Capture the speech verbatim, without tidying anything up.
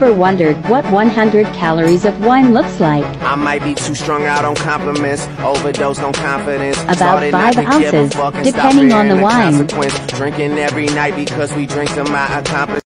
Ever wondered what one hundred calories of wine looks like? I might be too strung out on compliments, overdosed on confidence. About five ounces, depending on the wine. Drinking every night because we drink to my accomplishments.